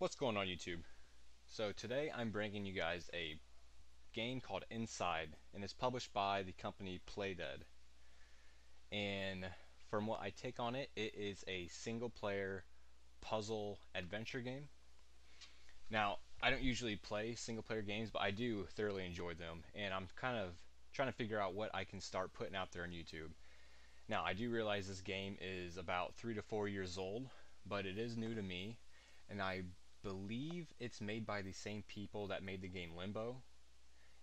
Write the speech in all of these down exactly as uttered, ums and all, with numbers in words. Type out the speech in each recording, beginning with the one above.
What's going on YouTube? So today I'm bringing you guys a game called Inside, and it's published by the company Playdead. And from what I take on it, it is a single player puzzle adventure game. Now, I don't usually play single player games, but I do thoroughly enjoy them, and I'm kind of trying to figure out what I can start putting out there on YouTube. Now, I do realize this game is about three to four years old, but it is new to me, and I believe it's made by the same people that made the game Limbo,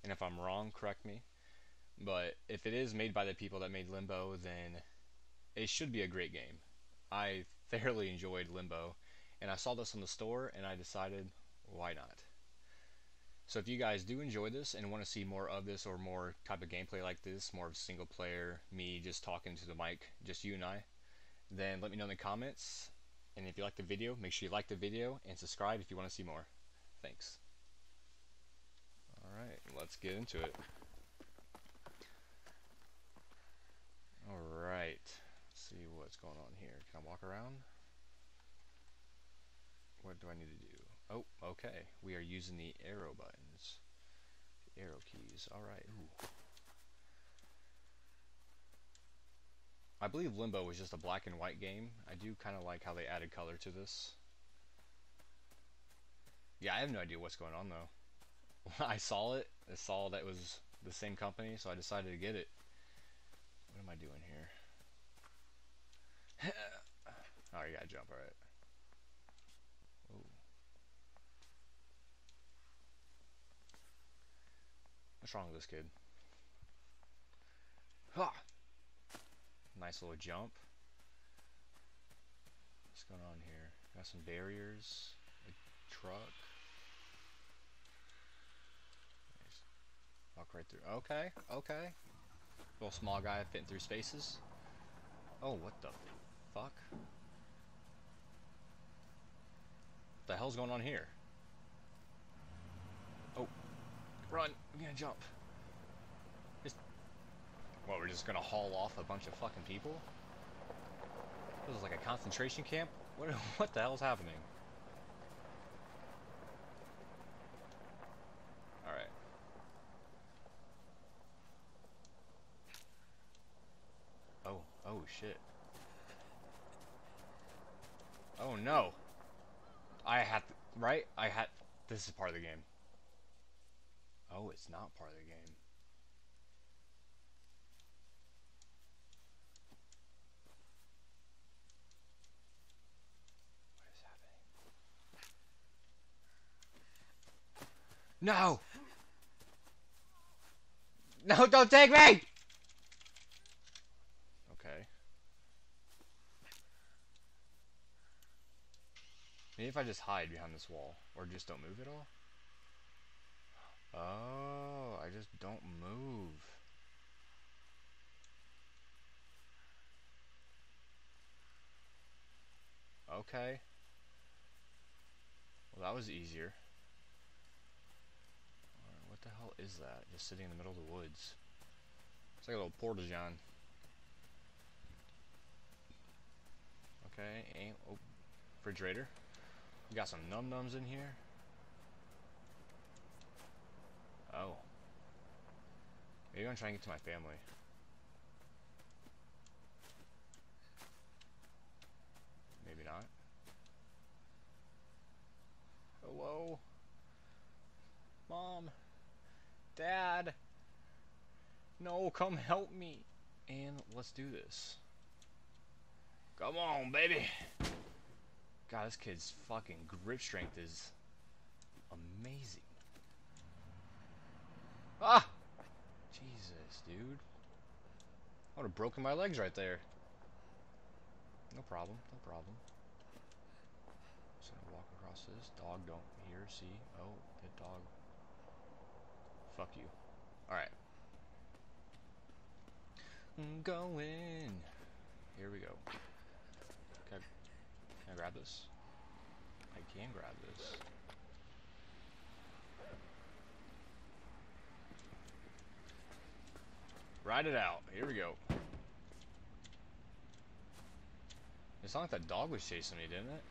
and if I'm wrong, correct me, but if it is made by the people that made Limbo, then it should be a great game. I thoroughly enjoyed Limbo, and I saw this in the store and I decided, why not? So if you guys do enjoy this and want to see more of this or more type of gameplay like this, more of single player, me just talking to the mic, just you and I, then let me know in the comments. And if you like the video, make sure you like the video and subscribe if you want to see more. Thanks. Alright, let's get into it. Alright, let's see what's going on here. Can I walk around? What do I need to do? Oh, okay. We are using the arrow buttons. The arrow keys. Alright. I believe Limbo was just a black and white game. I do kind of like how they added color to this. Yeah, I have no idea what's going on though. I saw it. I saw that it was the same company, so I decided to get it. What am I doing here? Oh, you gotta jump, alright. Oh. What's wrong with this kid? Ha! Nice little jump. What's going on here? Got some barriers, a truck. Nice. Walk right through. Okay, okay. Little small guy fitting through spaces. Oh, what the fuck? What the hell's going on here? Oh, run! I'm gonna jump. What, we're just gonna haul off a bunch of fucking people? This is like a concentration camp? What, what the hell's happening? Alright. Oh, oh shit. Oh no! I had to, right? I had, this is part of the game. Oh, it's not part of the game. No! No, don't take me! Okay. Maybe if I just hide behind this wall, or just don't move at all? Oh, I just don't move. Okay. Well, that was easier. What the hell is that? Just sitting in the middle of the woods. It's like a little porta-john. Okay, and, oh, refrigerator. We got some num-nums in here. Oh. Maybe I'm gonna try and get to my family. Maybe not. Hello? Mom? Dad, no, come help me. And let's do this. Come on, baby. God, this kid's fucking grip strength is amazing. Ah! Jesus, dude. I would have broken my legs right there. No problem, no problem. Just gonna walk across this. Dog don't hear, see. Oh, hit dog. Fuck you. Alright. I'm going. Here we go. Can I, can I grab this? I can grab this. Ride it out. Here we go. It's not like that dog was chasing me, didn't it?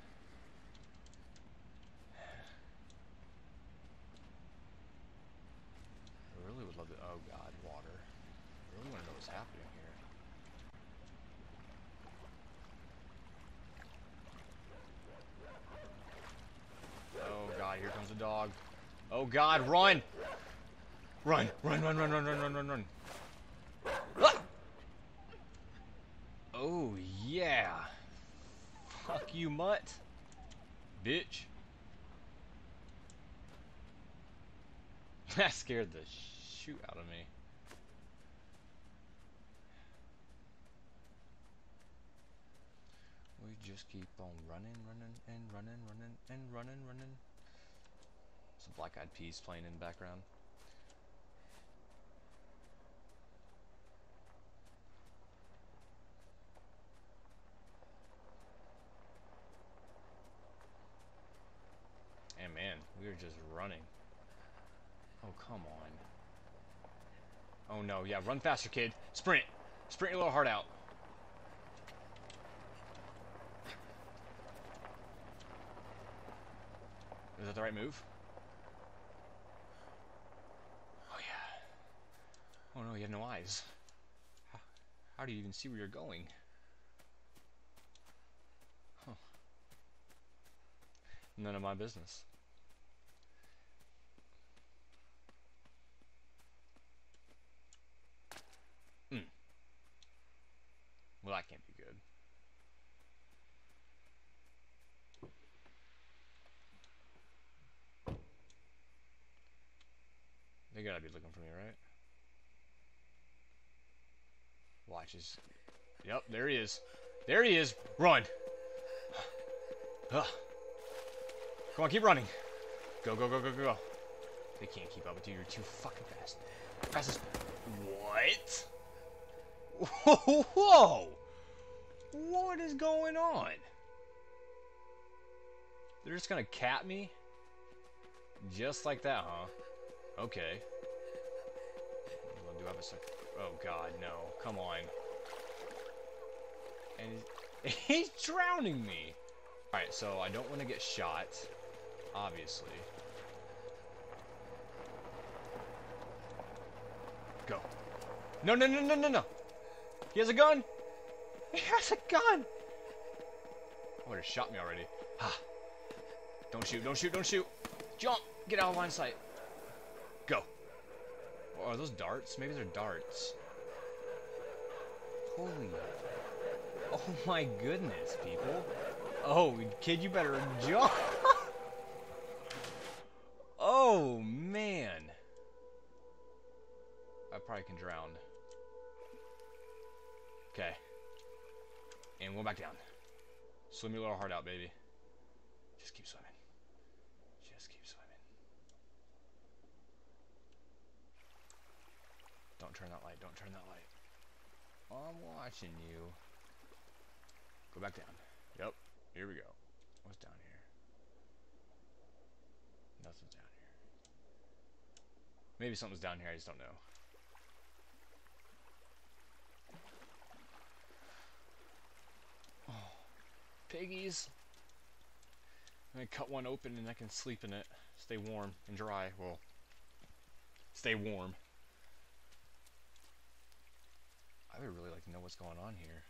There's a dog. Oh God, run! Run, run, run, run, run, run, run, run, run. What? Oh yeah. Fuck you, mutt. Bitch. That scared the shoot out of me. We just keep on running, running, and running, running, and running, running. Some Black Eyed Peas playing in the background. And man, we were just running. Oh, come on. Oh no, yeah, run faster, kid. Sprint. Sprint your little heart out. Is that the right move? Oh yeah. Oh no, you have no eyes. How, how do you even see where you're going? Huh. None of my business. Hmm. Well, that can't be good. They gotta be looking for me, right? Watch his. Yep, there he is. There he is. Run. Come on, keep running. Go, go, go, go, go, go. They can't keep up with you. You're too fucking fast. Fast as. What? Whoa, whoa! What is going on? They're just gonna cap me? Just like that, huh? Okay. Do I have a sec? Oh God, no! Come on. And he's, he's drowning me. All right, so I don't want to get shot, obviously. Go. No, no, no, no, no, no. He has a gun. He has a gun. Oh, he shot me already. Ah. Don't shoot! Don't shoot! Don't shoot! Jump! Get out of line of sight. Go. Oh, are those darts? Maybe they're darts. Holy. Oh my goodness, people. Oh, kid, you better jump. Oh, man. I probably can drown. Okay. And we'll back down. Swim your little heart out, baby. Just keep swimming. Just keep swimming. Don't turn that light. Don't turn that light. Oh, I'm watching you. Go back down. Yep. Here we go. What's down here? Nothing's down here. Maybe something's down here. I just don't know. Oh, piggies. I'm gonna cut one open and I can sleep in it. Stay warm and dry. Well, stay warm. I would really like to know what's going on here.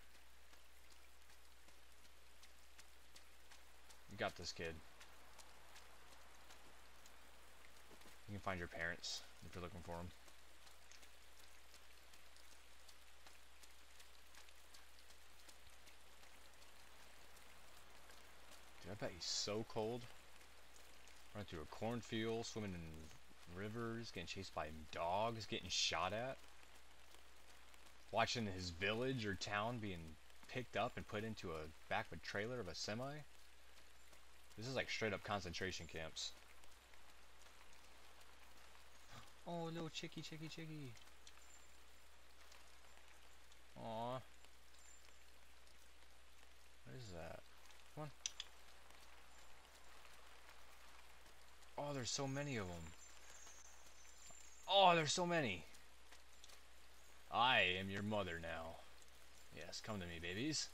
You got this, kid. You can find your parents if you're looking for them. Dude, I bet he's so cold. Running through a cornfield, swimming in rivers, getting chased by dogs, getting shot at. Watching his village or town being picked up and put into a backward trailer of a semi. This is like straight up concentration camps. Oh, little chickie, chickie, chickie. Aww. What is that? Come on. Oh, there's so many of them. Oh, there's so many. I am your mother now. Yes, come to me, babies.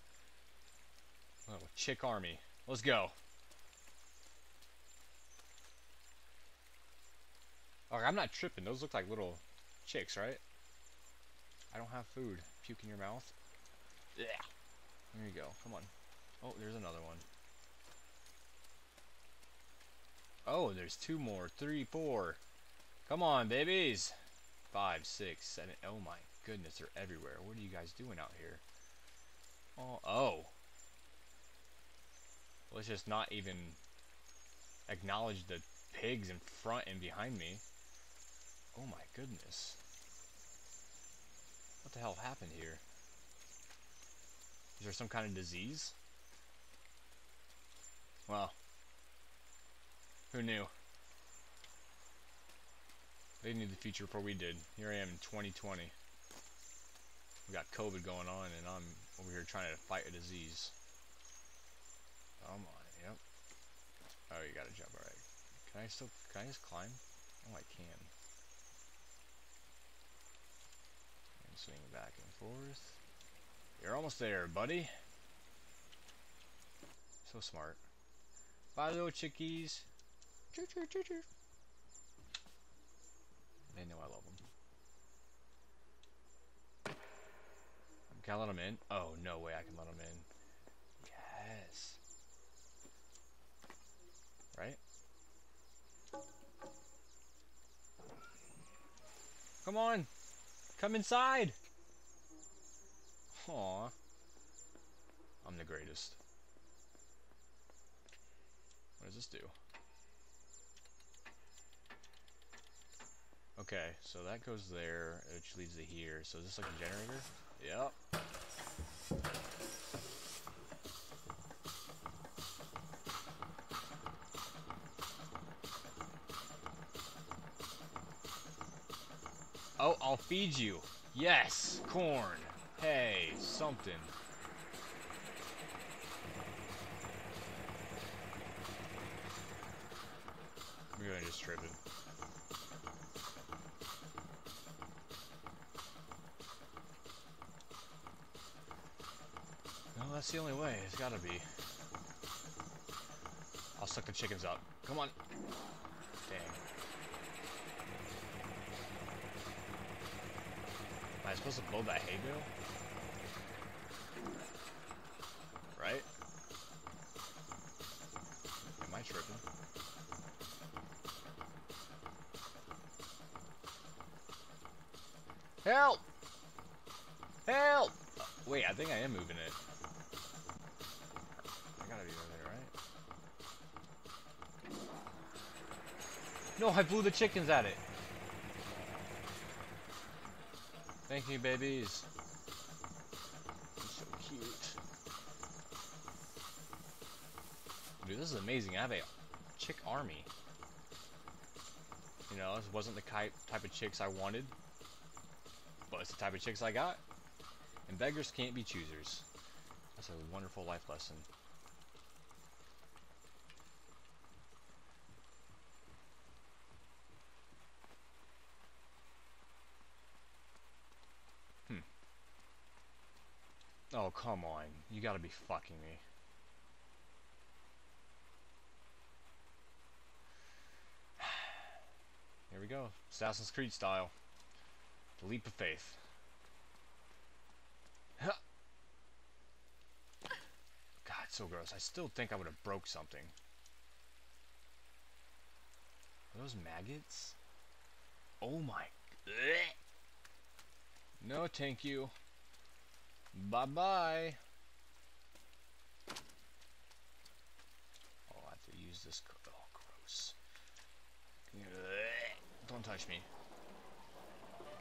Oh, chick army. Let's go. Okay, I'm not tripping. Those look like little chicks, right? I don't have food. Puke in your mouth. Yeah. There you go. Come on. Oh, there's another one. Oh, Oh, there's two more. Three, four. Come on, babies. Five, six, seven. Oh my goodness, they're everywhere. What are you guys doing out here? Oh, oh. Let's just not even acknowledge the pigs in front and behind me. Oh my goodness. What the hell happened here? Is there some kind of disease? Well, who knew? They knew the future before we did. Here I am in twenty twenty. We got COVID going on, and I'm over here trying to fight a disease. Come on, yep. Oh, you gotta jump, alright. Can I still, can I just climb? Oh, I can. And swing back and forth. You're almost there, buddy. So smart. Bye, little chickies. Choo choo choo choo. They know I love them. Can I let them in? Oh, no way I can let them in. Yes. Right? Come on. Come inside. Aw. I'm the greatest. What does this do? Okay, so that goes there, which leads to here. So is this like a generator? Yep. Oh, I'll feed you. Yes, corn. Hey, something. We're gonna just trip it. That's the only way. It's gotta be. I'll suck the chickens out. Come on. Dang. Am I supposed to blow that hay bale? Right? Am I tripping? Help! Help! Uh, wait, I think I am moving it. No, I blew the chickens at it. Thank you, babies. You're so cute. Dude, this is amazing. I have a chick army. You know, this wasn't the type of chicks I wanted, but it's the type of chicks I got. And beggars can't be choosers. That's a wonderful life lesson. Oh, come on. You gotta be fucking me. Here we go. Assassin's Creed style. The leap of faith. God, so gross. I still think I would have broke something. Are those maggots? Oh my... No, thank you. Bye-bye. Oh, I have to use this. Oh, gross. Don't touch me.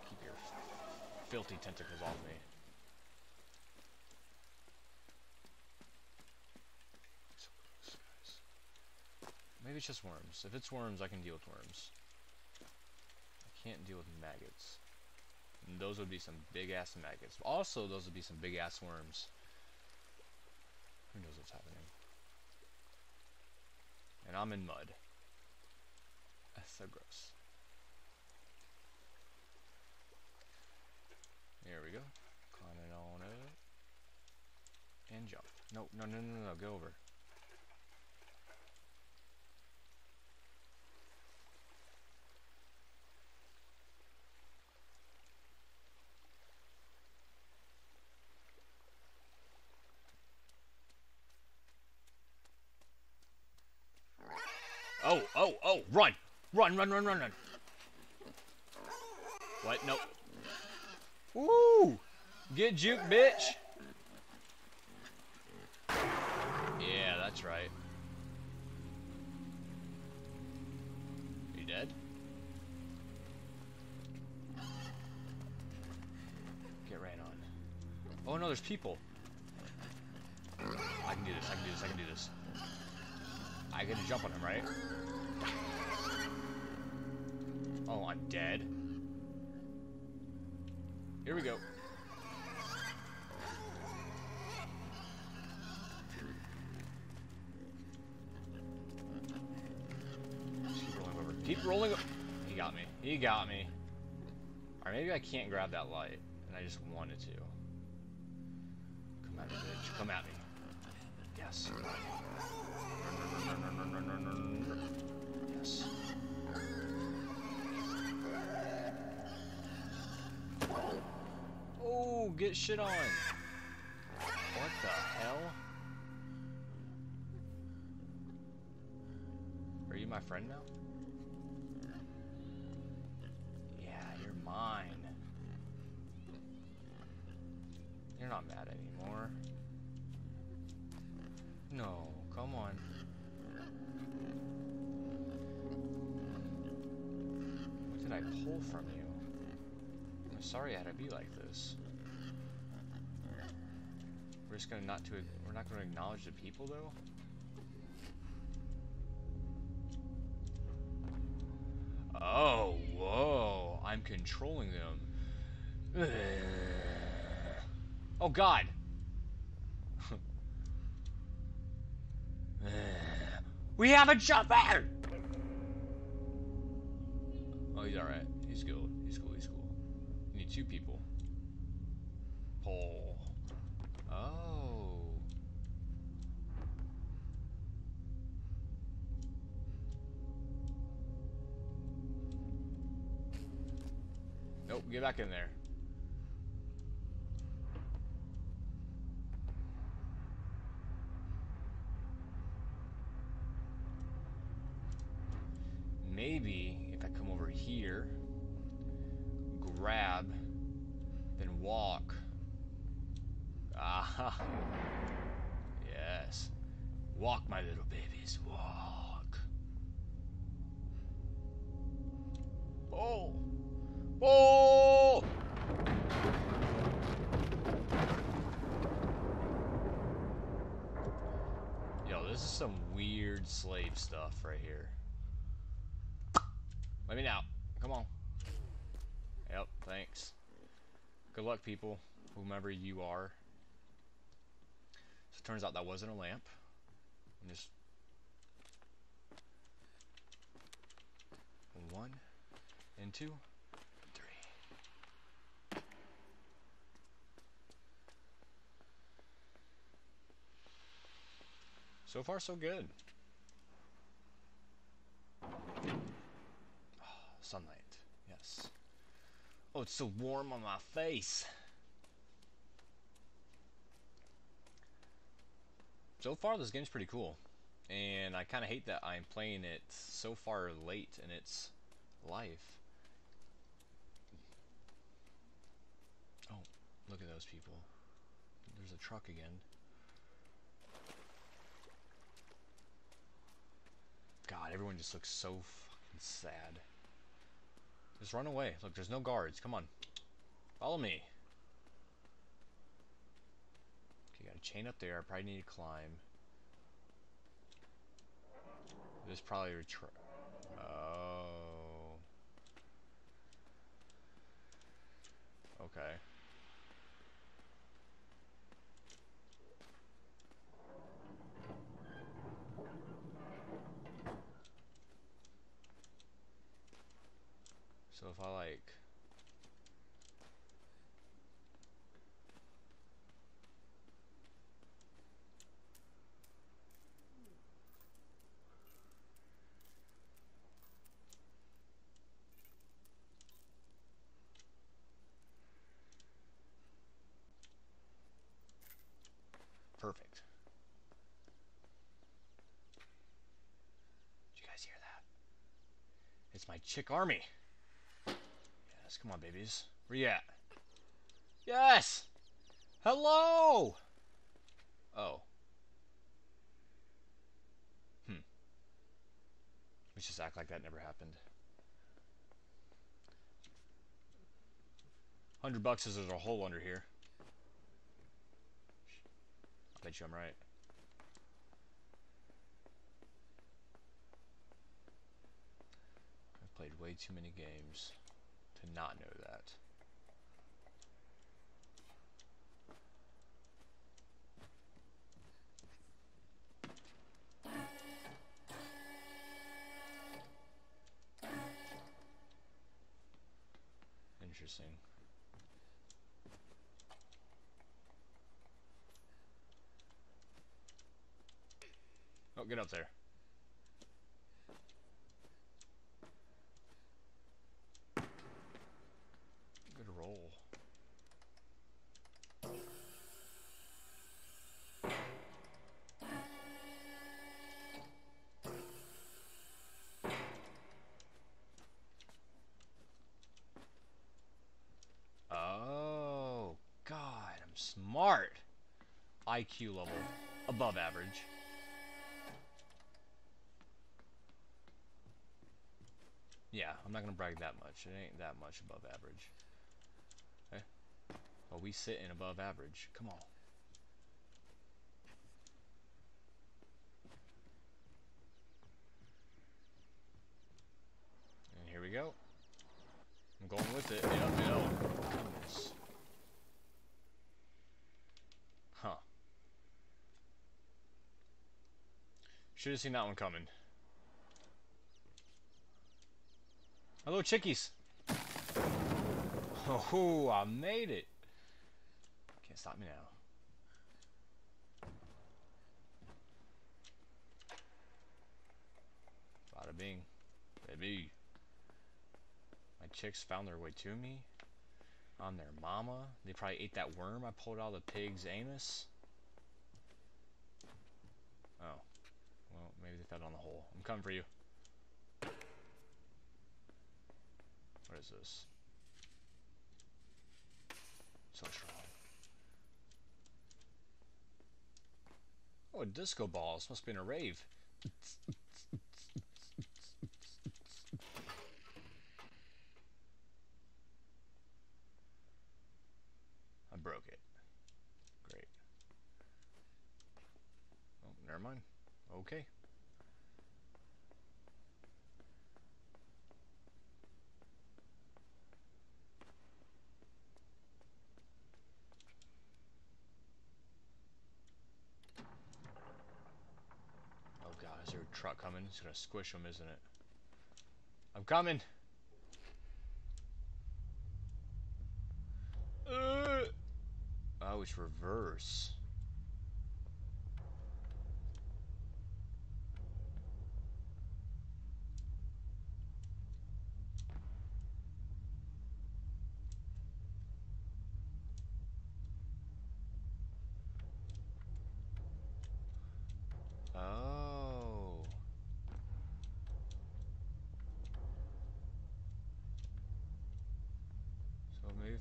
Keep your filthy tentacles off me. Maybe it's just worms. If it's worms, I can deal with worms. I can't deal with maggots. And those would be some big-ass maggots. Also, those would be some big-ass worms. Who knows what's happening? And I'm in mud. That's so gross. Here we go. Climbing on it. And jump. No, no, no, no, no. Go over. Oh, oh, Oh, oh, run! Run, run, run, run, run! What? Nope. Woo! Get juked, bitch! Yeah, that's right. Are you dead? Get ran on. Oh no, there's people! I can do this, I can do this, I can do this. I get to jump on him, right? Oh, I'm dead. Here we go. Just keep rolling over. Keep rolling over. He got me. He got me. Alright, maybe I can't grab that light. And I just wanted to. Come at me, bitch. Come at me. Yes. Yes. Oh, get shit on. What the hell? Are you my friend now? Yeah, you're mine. You're not mad anymore. No, come on. What did I pull from you? I'm sorry I had to be like this. We're just gonna not to. We're not gonna acknowledge the people though. Oh, whoa! I'm controlling them. Ugh. Oh God. We have a jumper! Oh, he's alright. He's cool. He's cool. He's cool. You need two people. Pull. Oh. Nope. Get back in there. Maybe if I come over here, grab, then walk. Aha! Yes. Walk, my little babies, walk. Oh! Oh! Yo, this is some weird slave stuff right here. Let me out. Come on. Yep, thanks. Good luck, people. Whomever you are. So it turns out that wasn't a lamp. I'm just... One, and two, and three. So far, so good. Sunlight, yes. Oh, it's so warm on my face. So far, this game's pretty cool. And I kind of hate that I'm playing it so far late in its life. Oh, look at those people. There's a truck again. God, everyone just looks so fucking sad. Just run away. Look, there's no guards. Come on. Follow me. Okay, got a chain up there. I probably need to climb. This probably retreat. Oh. Okay. So if I like perfect. Did you guys hear that? It's my chick army. Yes, come on, babies. Where you at? Yes! Hello! Oh. Hmm. Let's just act like that never happened. Hundred bucks is there's a hole under here. I bet you I'm right. I've played way too many games to not know that. Interesting. Oh, get up there. Good roll. Oh, God, I'm smart. I Q level above average. Yeah, I'm not gonna brag that much. It ain't that much above average. Okay? Well, we sit in above average. Come on. And here we go. I'm going with it. Yep, yep. Huh. Should have seen that one coming. Hello, chickies. Oh, I made it. Can't stop me now. Bada bing. Baby. My chicks found their way to me. I'm their mama. They probably ate that worm I pulled out of the pig's anus. Oh. Well, maybe they fell on the hole. I'm coming for you. What is this? So strong. Oh, a disco ball. This must be in a rave. I broke it. Great. Oh, never mind. Okay. Truck coming. It's gonna squish him, isn't it? I'm coming. Uh, oh, it's reverse.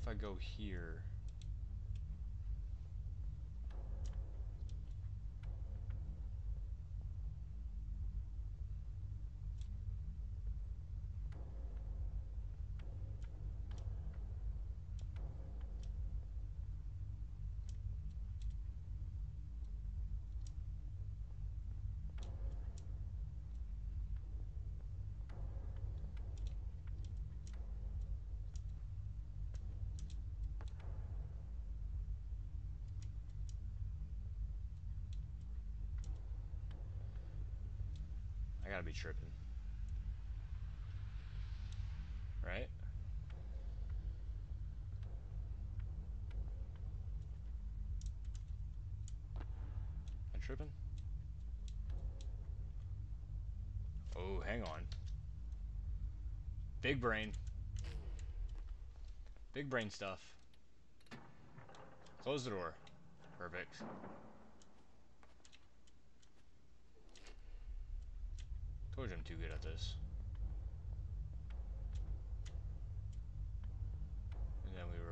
If I go here, I gotta be tripping. Right? I'm tripping? Oh, hang on. Big brain. Big brain stuff. Close the door. Perfect. Told you I'm too good at this.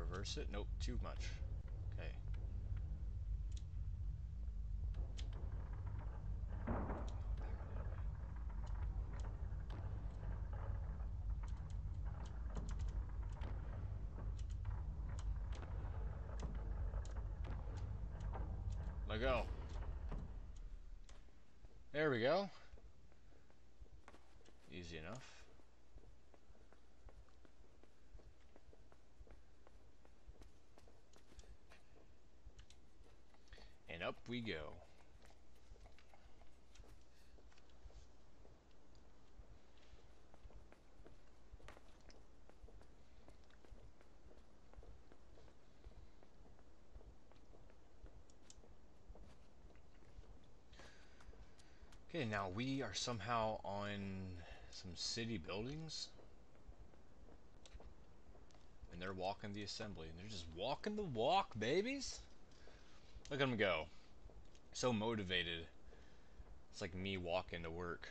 reverse it? Nope, too much. Okay. Let go. There we go. Easy enough. And up we go. Okay, now we are somehow on some city buildings. And they're walking the assembly. And they're just walking the walk, babies. Look at them go. So motivated. It's like me walking to work.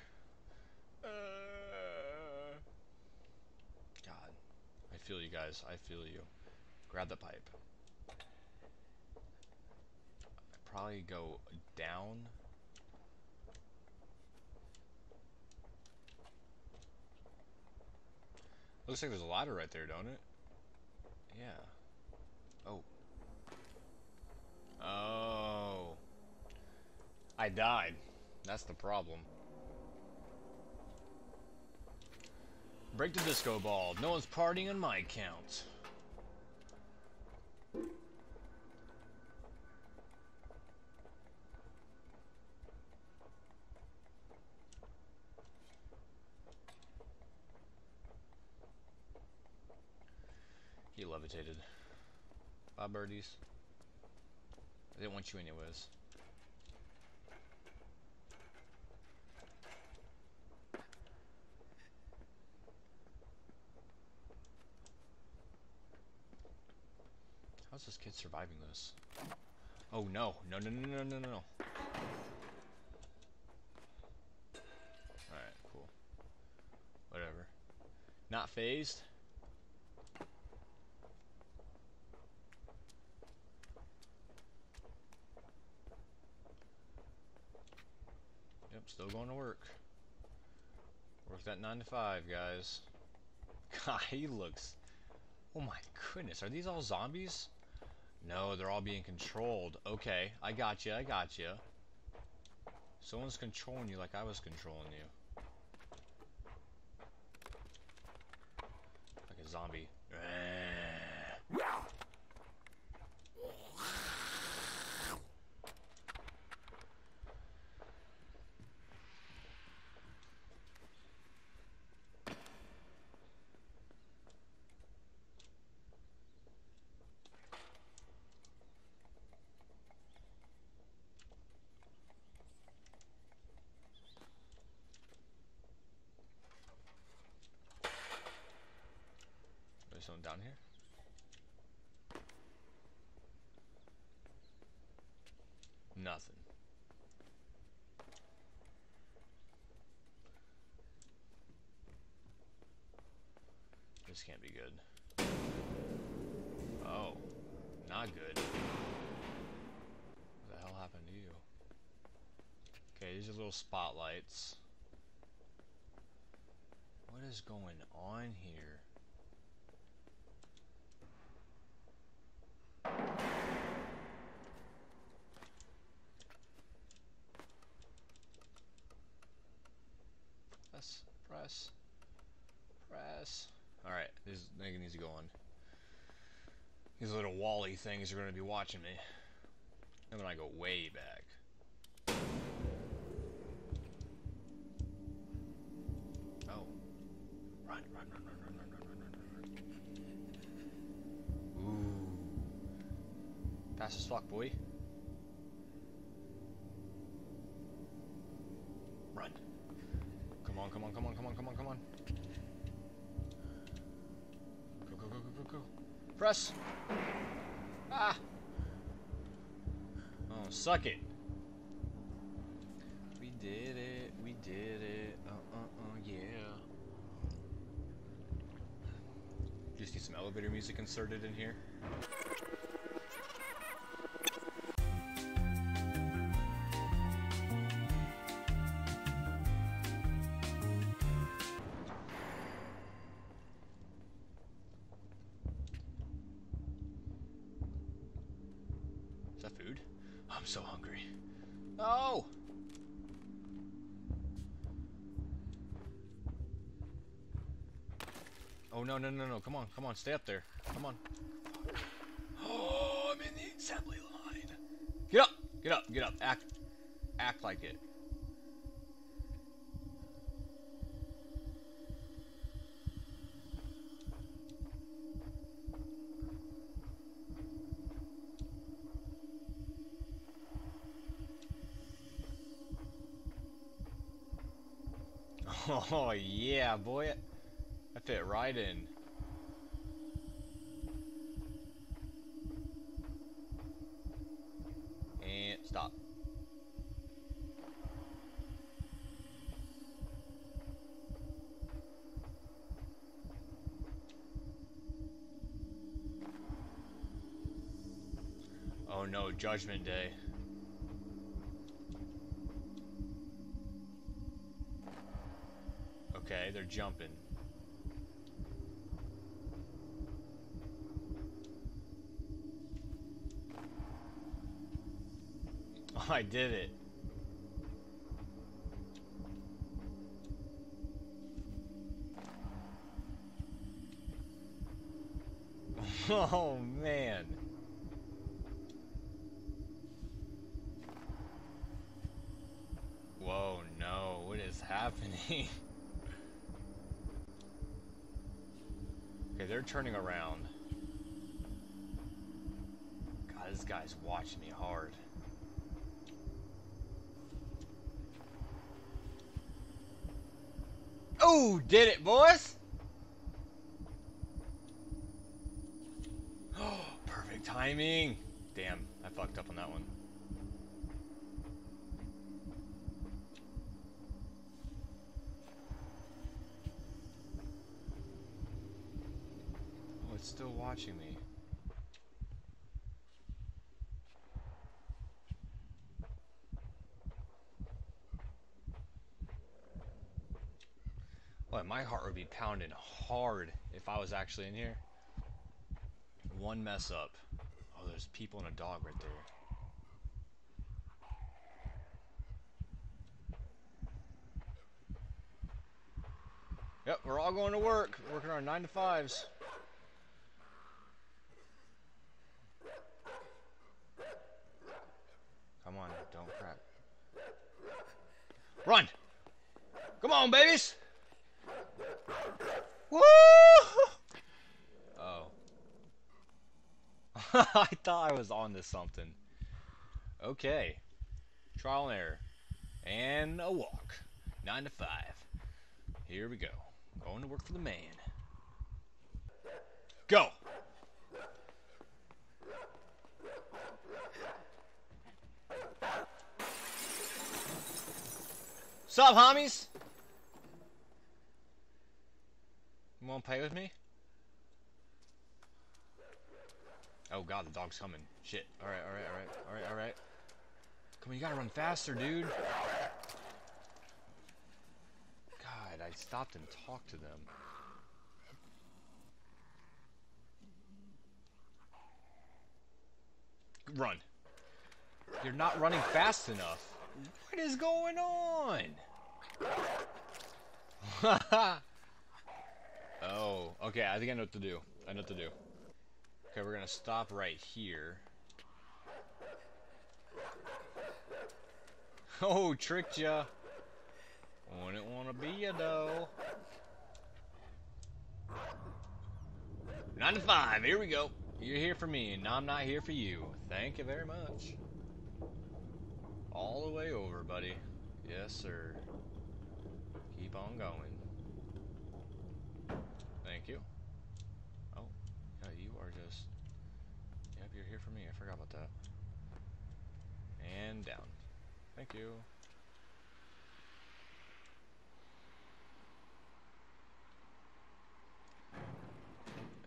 Uh, God. I feel you guys. I feel you. Grab the pipe. I'd probably go down. Looks like there's a ladder right there, don't it? Yeah. Oh. Oh. I died. That's the problem. Break the disco ball. No one's partying on my account. He levitated. Bye, birdies. I didn't want you anyways. How's this kid surviving this? Oh no, no, no, no, no, no, no, no. Alright, cool. Whatever. Not phased. Yep, still going to work. Work that nine to five, guys. God, he looks... Oh my goodness, are these all zombies? No, they're all being controlled. Okay, I gotcha, I gotcha. Someone's controlling you like I was controlling you. Like a zombie. Someone down here. Nothing. This can't be good. Oh, not good. What the hell happened to you? Okay, these are little spotlights. What is going on here? Press, press, press. Alright, this thing needs to go on. These little Wally things are going to be watching me. And then I go way back. Oh. Run, run, run, run, run, run, run, run, run, run. Ooh. Fast as fuck, boy. Run. Come on, come on, come on, come on, come on, come on. Go, go, go, go, go, go. Press! Ah! Oh, suck it. We did it, we did it. Uh, uh, uh, yeah. Just need some elevator. elevator music inserted in here. Is that food? I'm so hungry. Oh! Oh, no, no, no, no. Come on, come on. Stay up there. Come on. Oh, I'm in the assembly line. Get up. Get up. Get up. Act, act like it. Oh, yeah, boy. I fit right in. And stop. Oh no, Judgment Day. Okay, they're jumping. I did it. Oh, man. Whoa, no. What is happening? Okay, they're turning around. God, this guy's watching me hard. Oh, did it, boys? Oh, perfect timing. Damn, I fucked up on that one. Oh, it's still watching me. Boy, my heart would be pounding hard if I was actually in here. One mess up. Oh, there's people and a dog right there. Yep, we're all going to work. We're working our nine to fives. Come on, don't crap. Run! Come on, babies! Woo! Oh. I thought I was on to something. Okay. Trial and error. And a walk. Nine to five. Here we go. Going to work for the man. Go! Sup, homies? You wanna play with me? Oh god, the dog's coming. Shit. Alright, alright, alright, alright, alright. Come on, you gotta run faster, dude. God, I stopped and talked to them. Run. You're not running fast enough. What is going on? Haha. Oh, okay, I think I know what to do. I know what to do. Okay, we're gonna stop right here. Oh, tricked ya. Wouldn't wanna be ya, though. Nine to five, here we go. You're here for me, and I'm not here for you. Thank you very much. All the way over, buddy. Yes, sir. Keep on going. Thank you. Oh, yeah, you are just... Yep, you're here for me. I forgot about that. And down. Thank you.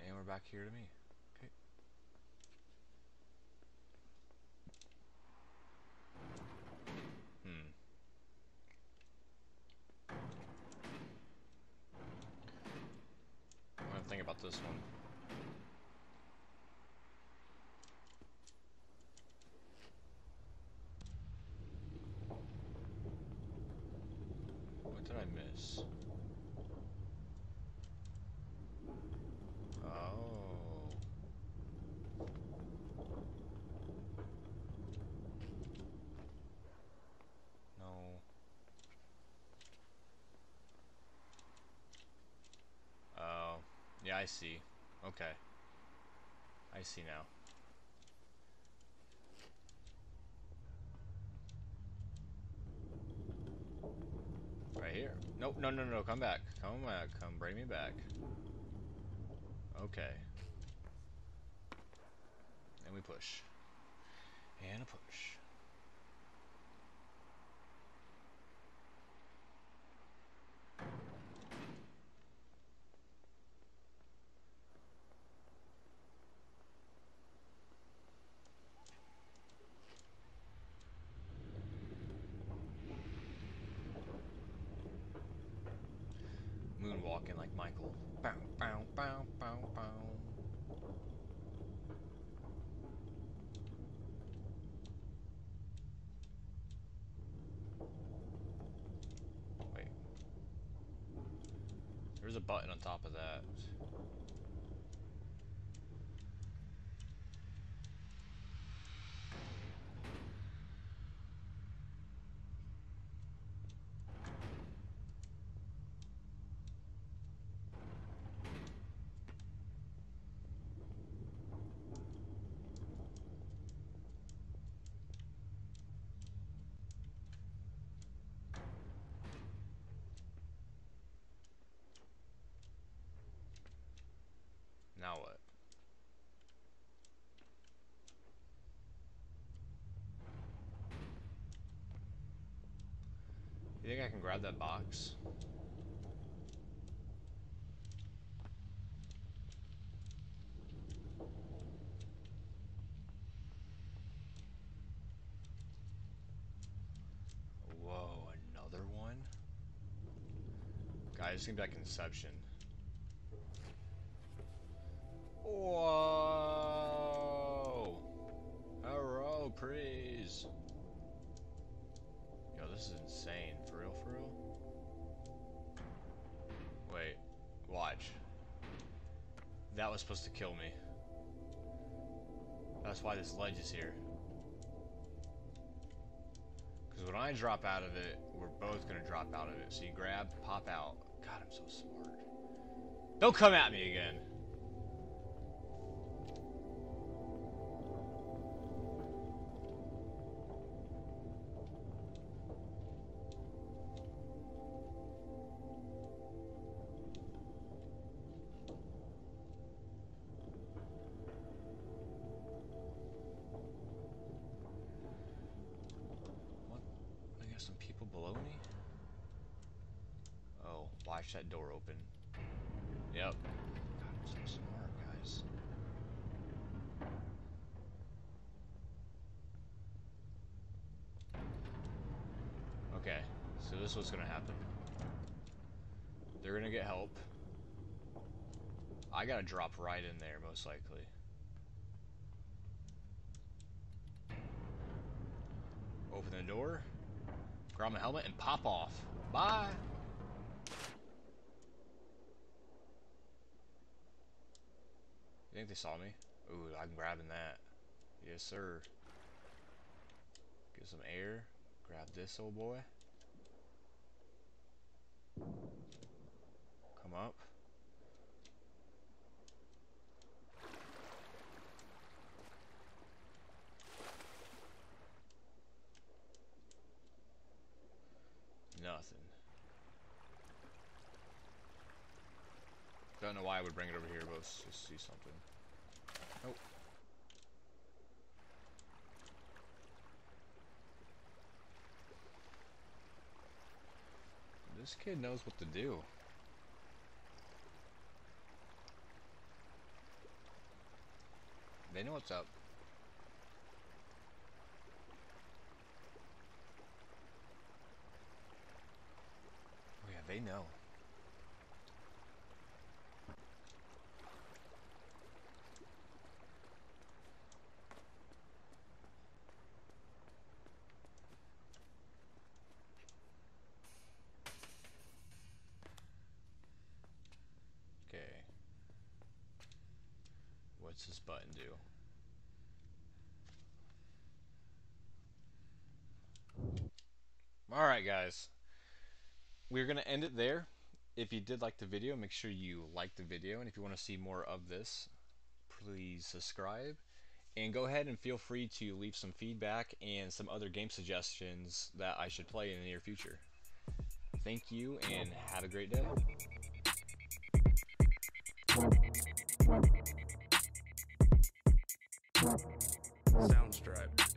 And we're back back here to me. Okay. Hmm. I'm gonna think about this one. What did I miss? I see. Okay. I see now. Right here. Nope, no, no, no, come back. Come back. Come bring me back. Okay. And we push. And a push. Moonwalking like Michael. Bow, bow, bow, bow, bow. Wait. There's a button on top of that. Now what? You think I can grab that box? Whoa, another one? Guys, it seems like Inception. Whoa! Hello, praise! Yo, this is insane. For real, for real? Wait, watch. That was supposed to kill me. That's why this ledge is here. Because when I drop out of it, we're both gonna drop out of it. So you grab, pop out. God, I'm so smart. Don't come at me again! Some people below me? Oh, watch that door open. Yep. God, I'm so smart, guys. Okay, so this is what's gonna happen. They're gonna get help. I gotta drop right in there, most likely. Open the door. Grab my helmet and pop off. Bye. You think they saw me? Ooh, I'm grabbing that. Yes, sir. Get some air. Grab this old boy. Come up. Nothing. Don't know why I would bring it over here, but let's just see something. Nope. This kid knows what to do. They know what's up. Oh yeah, they know. Okay. What's this button do? Alright guys, we're going to end it there. If you did like the video, make sure you like the video, and if you want to see more of this, please subscribe, and go ahead and feel free to leave some feedback and some other game suggestions that I should play in the near future. Thank you and have a great day. Soundstripe.